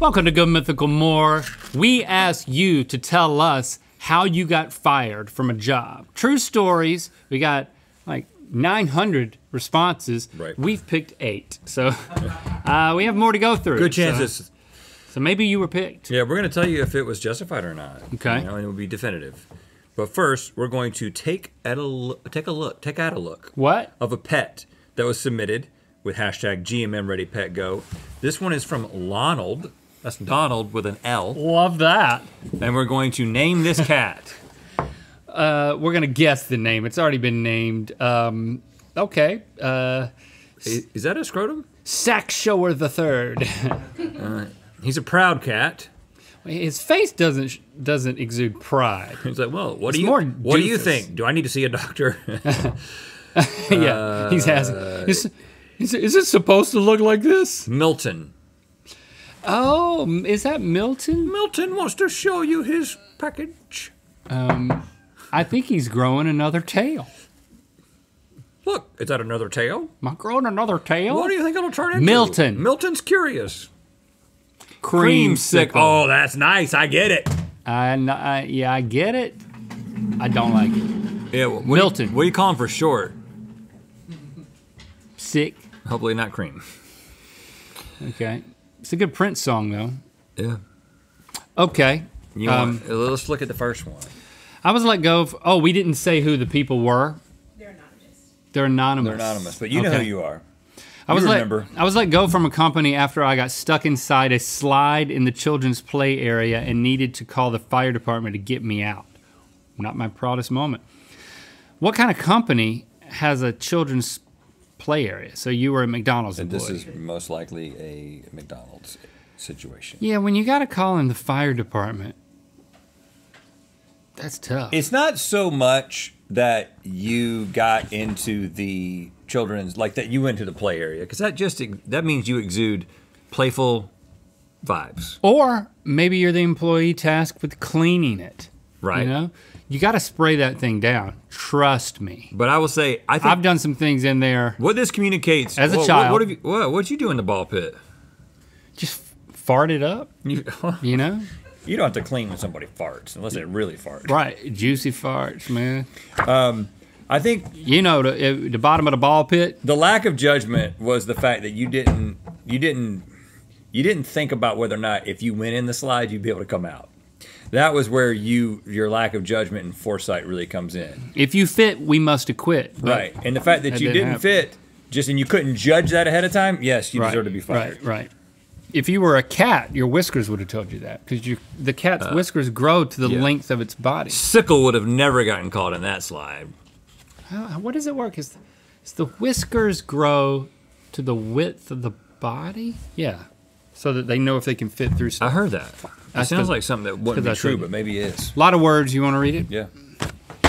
Welcome to Good Mythical More. We ask you to tell us how you got fired from a job. True stories. We got like 900 responses. Right. We've picked 8. So we have more to go through. Good chances. So maybe you were picked. Yeah, we're going to tell you if it was justified or not. Okay. You know, and it will be definitive. But first, we're going to take out a look. What? Of a pet that was submitted with hashtag GMMReadyPetGo. This one is from Lonald. That's Donald with an L. Love that. And we're going to name this cat. We're gonna guess the name. It's already been named. Okay. Is that a scrotum? Sackshower the Third. He's a proud cat. His face doesn't exude pride. He's like, well, what do you think? Do I need to see a doctor? Yeah, he's asking. Is it supposed to look like this? Milton. Oh, is that Milton? Milton wants to show you his package. I think he's growing another tail. Look, is that another tail? Am I growing another tail? What do you think it'll turn into? Milton. Milton's curious. Creamsicle. Oh, that's nice. I get it. Yeah, I get it. I don't like it. Yeah, well, Milton. What do you call him for short? Sick. Hopefully not cream. Okay. It's a good Prince song, though. Yeah. Okay. You want, let's look at the first one. I was let go of, oh, we didn't say who the people were. They're anonymous. They're anonymous. They're anonymous, but you know who you are. I was let go from a company after I got stuck inside a slide in the children's play area and needed to call the fire department to get me out. Not my proudest moment. What kind of company has a children's play area? So you were at McDonald's employee. This is most likely a McDonald's situation. Yeah, when you gotta call in the fire department, that's tough. It's not so much that you got into the children's, like that you went to the play area, because that means you exude playful vibes. Or maybe you're the employee tasked with cleaning it. Right. You know? You gotta spray that thing down, trust me. But I will say, I think I've done some things in there. What this communicates- As a child. What'd you do in the ball pit? Just fart it up, you know? You don't have to clean when somebody farts, unless it really farts. Right, juicy farts, man. I think- You know, the bottom of the ball pit. The lack of judgment was the fact that you didn't think about whether or not if you went in the slide, you'd be able to come out. That was where your lack of judgment and foresight really comes in. If you fit, we must acquit. Right, and the fact that you didn't fit, and you couldn't judge that ahead of time, yes, you deserve to be fired. Right. If you were a cat, your whiskers would have told you that, because the cat's whiskers grow to the length of its body. Sickle would have never gotten caught in that slide. What does it work? Is the whiskers grow to the width of the body? Yeah, so that they know if they can fit through something. I heard that. That sounds like something that wouldn't be true, but maybe it is. A lot of words. You want to read it? Yeah.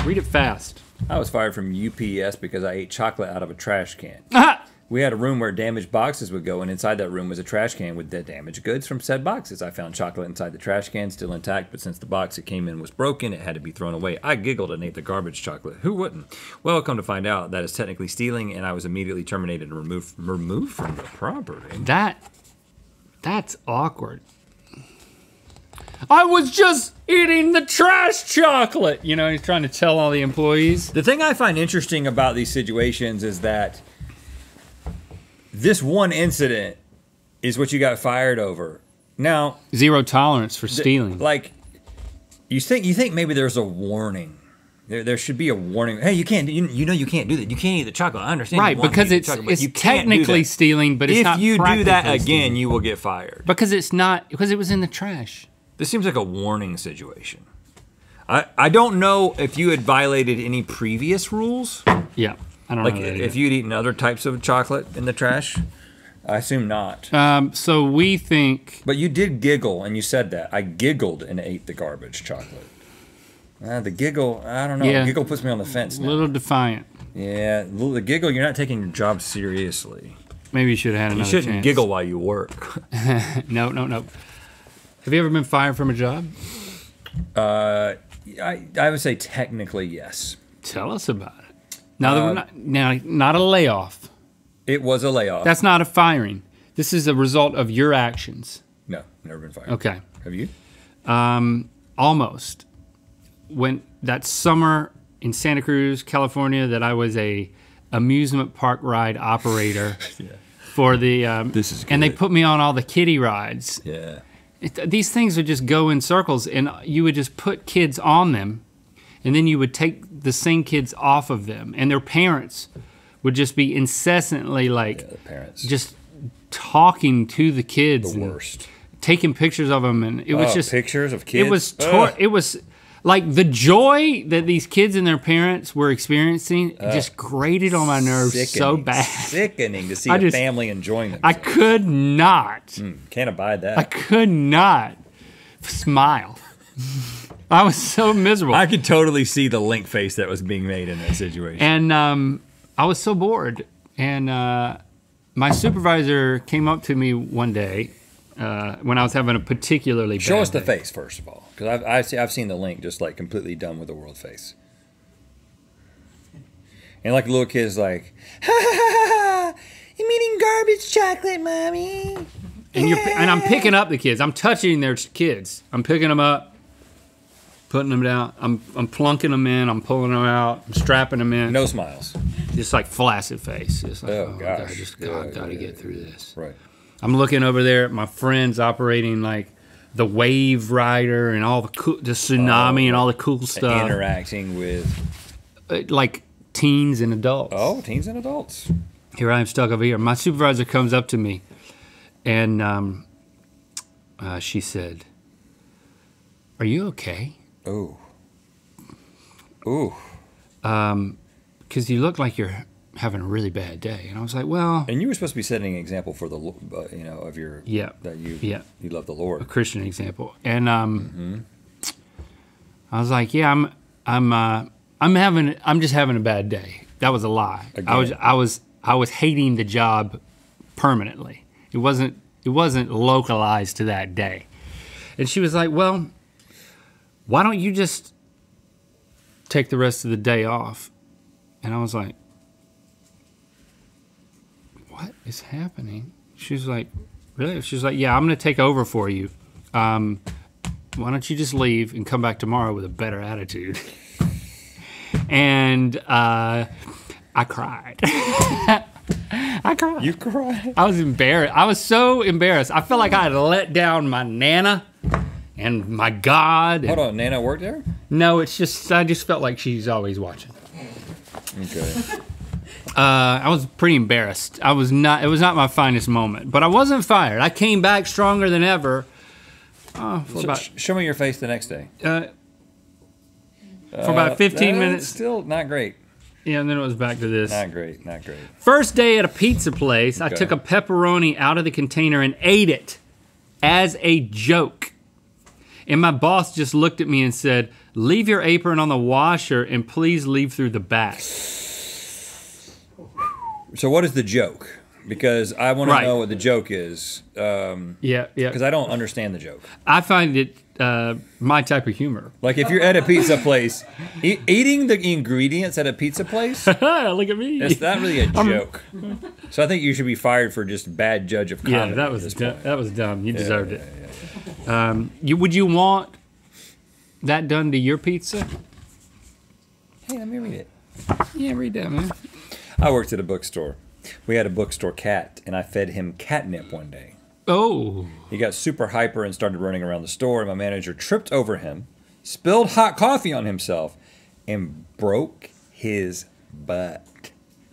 Read it fast. I was fired from UPS because I ate chocolate out of a trash can. Aha! We had a room where damaged boxes would go, and inside that room was a trash can with the damaged goods from said boxes. I found chocolate inside the trash can, still intact, but since the box it came in was broken, it had to be thrown away. I giggled and ate the garbage chocolate. Who wouldn't? Well, come to find out, that is technically stealing, and I was immediately terminated and removed from the property. That's awkward. I was just eating the trash chocolate. You know, he's trying to tell all the employees. The thing I find interesting about these situations is that this one incident is what you got fired over. Now, zero tolerance for stealing. Like, you think maybe there's a warning. There should be a warning. Hey, you can't. You know you can't do that. You can't eat the chocolate. I understand. Right, because it's technically stealing, but it's not practically stealing. If you do that again, you will get fired. Because it's not. Because it was in the trash. This seems like a warning situation. I don't know if you had violated any previous rules. Yeah, I don't know. Like if you'd eaten other types of chocolate in the trash, I assume not. So we think. But you did giggle, and you said that. I giggled and ate the garbage chocolate. The giggle, I don't know. Yeah. The giggle puts me on the fence now. A little defiant. Yeah, the giggle, you're not taking your job seriously. Maybe you should have had another chance. You shouldn't giggle while you work. No. Have you ever been fired from a job? I would say technically yes. Tell us about it. Now that not a layoff. It was a layoff. That's not a firing. This is a result of your actions. No, never been fired. Okay. Have you? Almost. When that summer in Santa Cruz, California, that I was a amusement park ride operator for the this is good. And they put me on all the kiddie rides. Yeah. These things would just go in circles, and you would just put kids on them, and then you would take the same kids off of them, and their parents would just be incessantly like just talking to the kids, the worst, taking pictures of them, and it was just pictures of kids. It was like the joy that these kids and their parents were experiencing just grated on my nerves so bad. Sickening to see a family enjoying themselves. I could not. Can't abide that. I could not smile. I was so miserable. I could totally see the Link face that was being made in that situation. And I was so bored. And my supervisor came up to me one day when I was having a particularly bad day. Show us the face, first of all. Because I've seen the Link just like completely done with the world face. And like the little kid's like, ha ha ha ha, you're eating garbage chocolate, mommy. And, and I'm picking up the kids. I'm touching their kids. I'm picking them up, putting them down. I'm plunking them in. I'm pulling them out. I'm strapping them in. No smiles. Just like flaccid face. Just like, oh gosh. God, I gotta get through this. Right. I'm looking over there at my friends operating like the wave rider and all the cool, the tsunami and all the cool stuff. Interacting with like teens and adults. Oh, teens and adults. Here I am stuck over here. My supervisor comes up to me and she said, "Are you okay?" Oh. Ooh. Because you look like you're having a really bad day, and I was like, "Well." And you were supposed to be setting an example for the, you know, of your that you love the Lord, a Christian example. And I was like, "Yeah, I'm just having a bad day." That was a lie. Again. I was hating the job permanently. It wasn't localized to that day. And she was like, "Well, why don't you just take the rest of the day off?" And I was like, "What is happening?" She's like, "Really?" She's like, "Yeah, I'm gonna take over for you. Why don't you just leave and come back tomorrow with a better attitude?" And I cried. I cried. You cried? I was embarrassed. I was so embarrassed. I felt like I had let down my Nana and my God. Hold on, Nana worked there? No, it's just, I just felt like she's always watching. Okay. I was pretty embarrassed. I was not. It was not my finest moment, but I wasn't fired. I came back stronger than ever. Show me your face the next day. For about 15 minutes. Still not great. Yeah, and then it was back to this. Not great, not great. First day at a pizza place, I took a pepperoni out of the container and ate it as a joke. And my boss just looked at me and said, "Leave your apron on the washer and please leave through the back." So what is the joke? Because I want to know what the joke is. Yeah. Because I don't understand the joke. I find it my type of humor. Like if you're at a pizza place, eating the ingredients at a pizza place. Look at me. It's not really a joke. So I think you should be fired for just bad judge of comedy. Yeah, that was dumb. You deserved it. Yeah. Would you want that done to your pizza? Hey, let me read it. Yeah, read that, man. I worked at a bookstore. We had a bookstore cat, and I fed him catnip one day. Oh. He got super hyper and started running around the store, and my manager tripped over him, spilled hot coffee on himself, and broke his butt.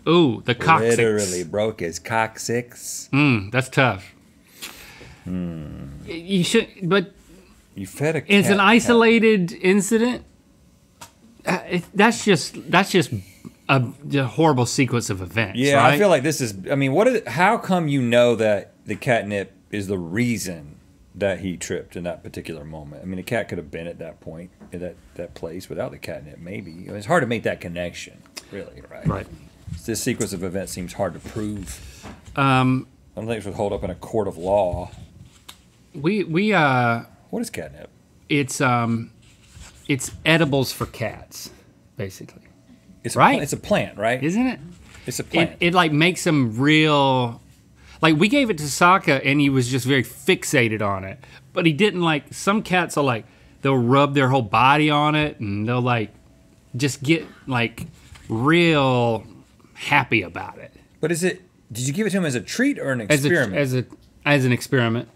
Oh, the coccyx. Literally broke his coccyx. That's tough. You should, but you fed a cat. It's an isolated incident. That's just a horrible sequence of events. Yeah, right? I feel like this is. I mean, how come you know that the catnip is the reason that he tripped in that particular moment? I mean, the cat could have been at that point, at that place, without the catnip. Maybe it's hard to make that connection. Really, right? Right. This sequence of events seems hard to prove. I don't think it would hold up in a court of law. What is catnip? It's edibles for cats, basically. It's a plant, right? Isn't it? It's a plant. It like makes them real. Like, we gave it to Sokka, and he was just very fixated on it. But he didn't, like, some cats are, like, they'll rub their whole body on it, and they'll, like, just get, like, real happy about it. But is it, did you give it to him as a treat or an experiment? As an experiment.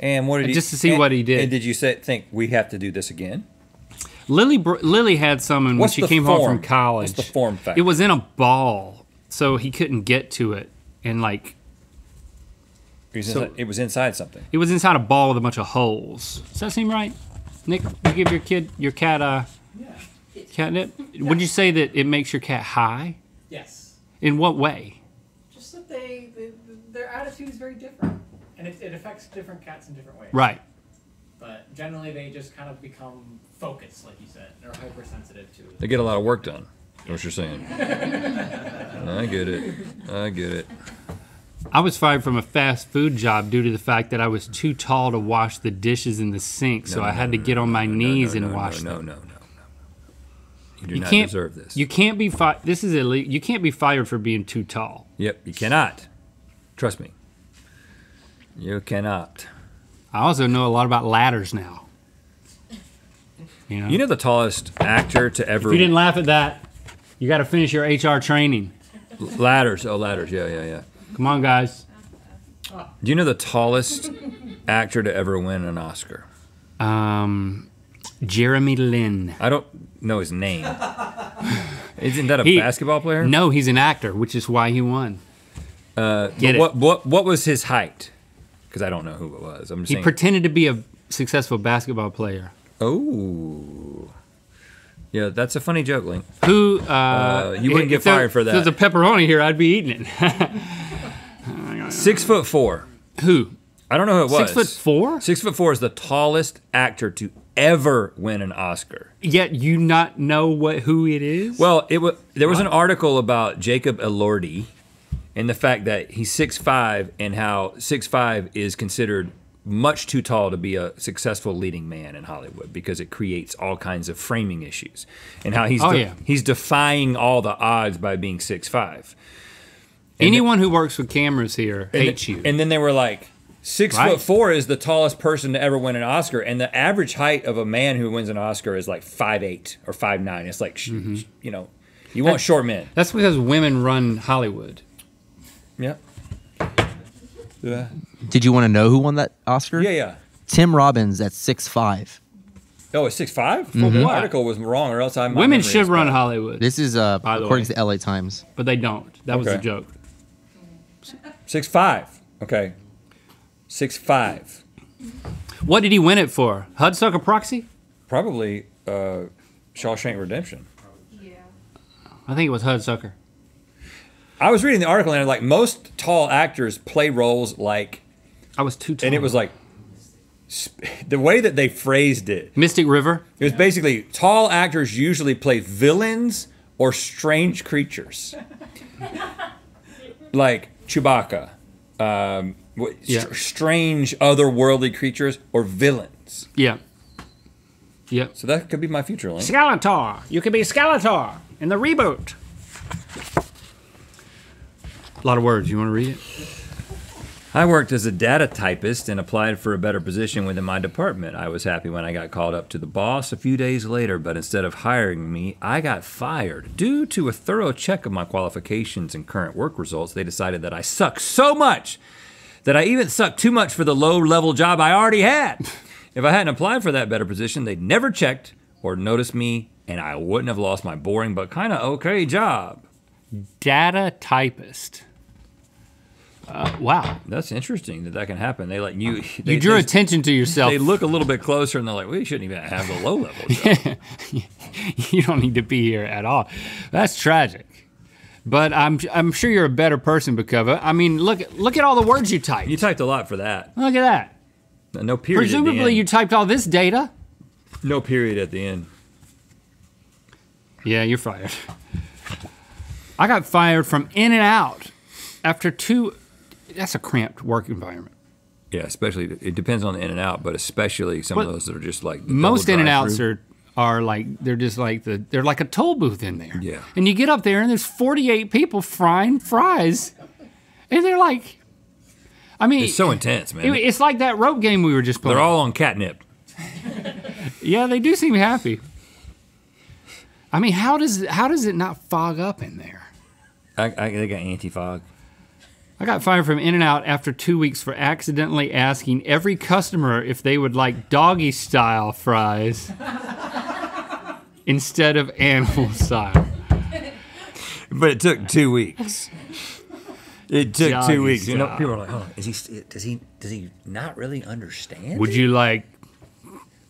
And what did he... Just to see what he did. And did you think, we have to do this again? Lily had some, and when she came home from college... What's the form factor? It was in a ball, so he couldn't get to it. And like, it was inside something. It was inside a ball with a bunch of holes. Does that seem right, Nick? You give your cat catnip. Yeah. Would you say that it makes your cat high? Yes. In what way? Just that their attitude is very different, and it affects different cats in different ways. Right. But generally, they just kind of become focused, like you said. They're hypersensitive to it. They get a lot of work done. What you're saying. I get it. I get it. I was fired from a fast food job due to the fact that I was too tall to wash the dishes in the sink, so I had to get on my knees and wash them. No. You can't deserve this. You can't be fired. This is illegal. You can't be fired for being too tall. Yep, you cannot. Trust me. You cannot. I also know a lot about ladders now. You know the tallest actor to ever... If you didn't laugh at that, you got to finish your HR training. Ladders. Oh, ladders. Yeah. Come on, guys. Do you know the tallest actor to ever win an Oscar? Jeremy Lin. I don't know his name. Isn't that a basketball player? No, he's an actor, which is why he won. What was his height? Because I don't know who it was. I'm just saying. He pretended to be a successful basketball player. Oh. Yeah, that's a funny joke, Link. Who, you wouldn't get fired for that. If there's a pepperoni here, I'd be eating it. 6'4". Who? I don't know who it was. 6'4"? 6'4" is the tallest actor to ever win an Oscar. Yet you not know who it is? Well, there was an article about Jacob Elordi and the fact that he's 6'5", and how 6'5" is considered much too tall to be a successful leading man in Hollywood, because it creates all kinds of framing issues, and how he's defying all the odds by being 6'5". Anyone who works with cameras here hates you. And then they were like, 6'4" is the tallest person to ever win an Oscar, and the average height of a man who wins an Oscar is like 5'8" or 5'9". It's like, you know, you want short men. That's because women run Hollywood. Yeah. Yeah. Did you want to know who won that Oscar? Yeah. Tim Robbins at 6'5". Oh, it's 6'5"? Well, the article was wrong, or else I might... Women should run Hollywood. This is according to the LA Times. But they don't. That was a joke. 6'5". Okay. 6'5". What did he win it for? Hudsucker Proxy? Probably Shawshank Redemption. Yeah. I think it was Hudsucker. I was reading the article, and like, most tall actors play roles like... I was too tall. And it was like, the way that they phrased it. Mystic River? It was basically, tall actors usually play villains or strange creatures. Like Chewbacca. Strange otherworldly creatures or villains. Yeah. Yeah. So that could be my future Link. Skeletor. You could be Skeletor in the reboot. A lot of words. You want to read it? I worked as a data typist and applied for a better position within my department. I was happy when I got called up to the boss a few days later, but instead of hiring me, I got fired. Due to a thorough check of my qualifications and current work results, they decided that I sucked so much that I even sucked too much for the low-level job I already had. If I hadn't applied for that better position, they'd never checked or noticed me, and I wouldn't have lost my boring but kind of okay job. Data typist. Wow, that's interesting that can happen. They like you. You drew attention to yourself. They look a little bit closer, and they're like, "We shouldn't even have the low level." You don't need to be here at all. That's tragic. But I'm sure you're a better person because of it. I mean, look at all the words you typed. You typed a lot for that. Look at that. No period. Presumably, at the end. You typed all this data. No period at the end. Yeah, you're fired. I got fired from In-N-Out after two. That's a cramped work environment. Yeah, especially, it depends on the In-N-Out, but especially some of those that are just like the most In-N-Outs are like, they're just like they're like a toll booth in there. Yeah. And you get up there and there's 48 people frying fries, And they're like, I mean, it's so intense, man. It's like that rope game we were just playing. They're all on catnip. Yeah, they do seem happy. I mean, how does it not fog up in there? They got anti-fog. I got fired from In-N-Out after 2 weeks for accidentally asking every customer if they would like doggy-style fries instead of animal-style. But it took 2 weeks. It took doggy 2 weeks. You know, people are like, "Oh, does he not really understand?" Would you like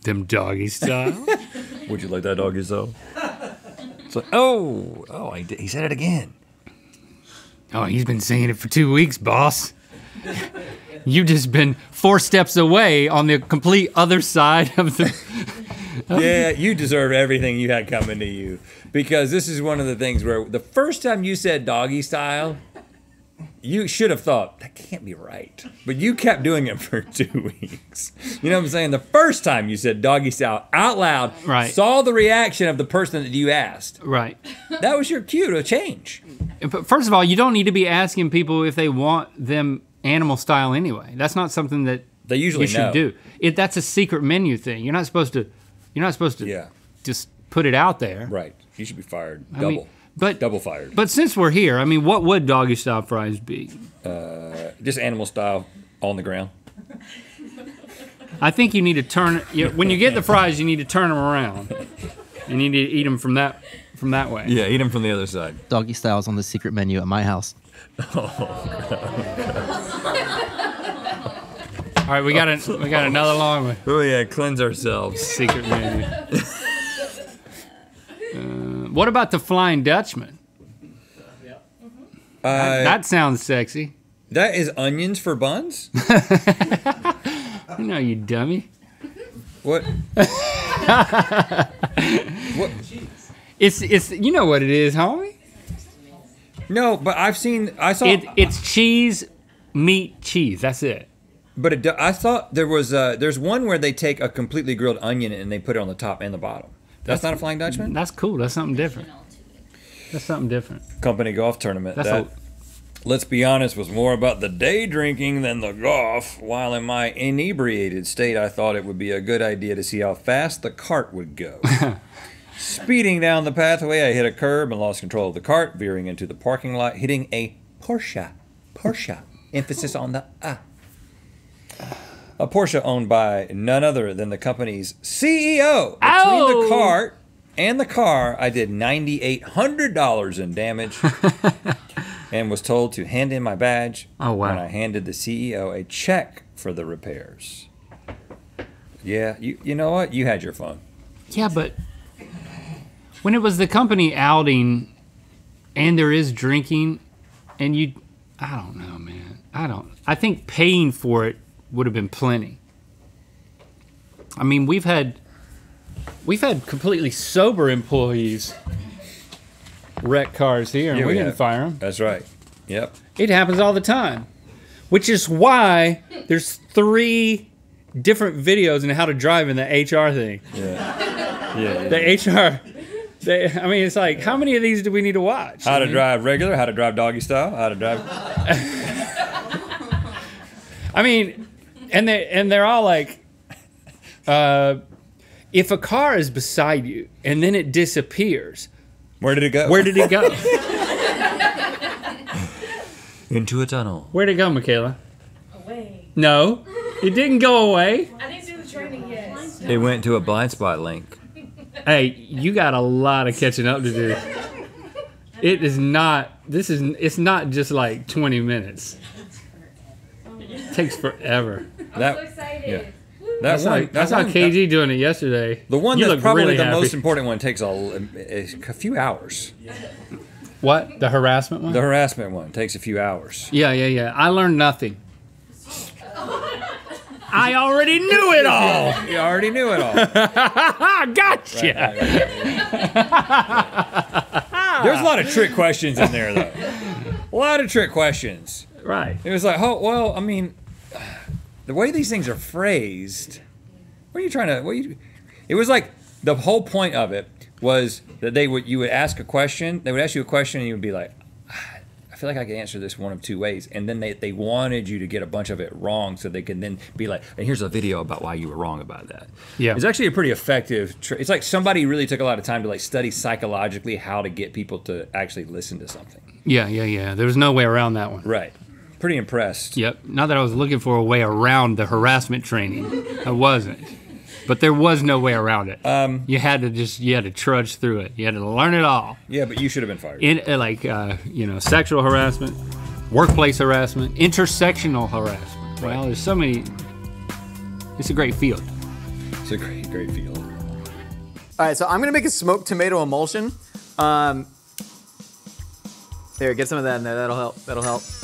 them doggy-style? Would you like that doggy-style? It's like, oh, he said it again. Oh, he's been saying it for 2 weeks, boss. You've just been 4 steps away on the complete other side of the... Yeah, you deserve everything you had coming to you. Because this is one of the things where the first time you said doggy style, you should have thought, that can't be right. But you kept doing it for 2 weeks. You know what I'm saying? The first time you said doggy style out loud, right, saw the reaction of the person that you asked. Right. That was your cue to change. But first of all, you don't need to be asking people if they want them animal style anyway. That's not something that they usually should do. That's a secret menu thing. You're not supposed to just put it out there. Right. You should be fired. Double fired. But since we're here, I mean, what would doggy style fries be? Just animal style on the ground. I think you need to when you get the fries, you need to turn them around. You need to eat them from that way. Yeah, eat them from the other side. Doggy style's on the secret menu at my house. Oh, all right, we got another long one. Oh yeah, cleanse ourselves. Secret menu. What about the Flying Dutchman? Yeah. That sounds sexy. That is onions for buns? No, you dummy. What? What? It's you know what it is, homie. No, but I saw it's cheese, meat, cheese. That's it. But I thought there's one where they take a completely grilled onion and they put it on the top and the bottom. That's not a Flying Dutchman. That's cool. That's something different. That's something different. Company golf tournament. Let's be honest, was more about the day drinking than the golf. While in my inebriated state, I thought it would be a good idea to see how fast the cart would go. Speeding down the pathway, I hit a curb and lost control of the cart, veering into the parking lot, hitting a Porsche. Porsche. Emphasis on the A. A Porsche owned by none other than the company's CEO. Between the cart and the car, I did $9,800 in damage and was told to hand in my badge. Oh, wow. When I handed the CEO a check for the repairs. Yeah, you know what? You had your fun. Yeah, but... when it was the company outing, and there is drinking, and I don't know, man. I think paying for it would have been plenty. I mean, we've had completely sober employees wreck cars here, and we didn't fire them. That's right. Yep. It happens all the time, which is why there's 3 different videos on how to drive in the HR thing. Yeah. Yeah. The HR. I mean, it's like, how many of these do we need to watch? How to drive regular, how to drive doggy style, how to drive... I mean, and they're all like, if a car is beside you and then it disappears... where did it go? Where did it go? Into a tunnel. Where'd it go, Michaela? Away. No, it didn't go away. I didn't do the training yet. It went to a blind spot, Link. Hey, you got a lot of catching up to do. It is not, it's not just like 20 minutes. It takes forever. I'm so excited. Yeah. I saw KG doing it yesterday. The one that's probably really the most important one takes a few hours. What? The harassment one? The harassment one takes a few hours. Yeah. I learned nothing. I already knew it all. You already knew it all. Gotcha. Right. There's a lot of trick questions in there, though. A lot of trick questions. Right. It was like, oh, well, I mean, the way these things are phrased, it was like the whole point of it was that you would ask a question, they would ask you a question, and you would be like, I feel like I can answer this one of two ways. And then they wanted you to get a bunch of it wrong so they can then be like, and here's a video about why you were wrong about that. Yeah. It's actually a pretty effective trick. It's like somebody really took a lot of time to like study psychologically how to get people to actually listen to something. Yeah, yeah, yeah. There's no way around that one. Right. Pretty impressed. Yep. Not that I was looking for a way around the harassment training. I wasn't. But there was no way around it. You had to trudge through it. You had to learn it all. Yeah, but you should have been fired. Like sexual harassment, workplace harassment, intersectional harassment. Right. Well, there's so many. It's a great field. It's a great, great field. All right, so I'm gonna make a smoked tomato emulsion. There, get some of that in there. That'll help.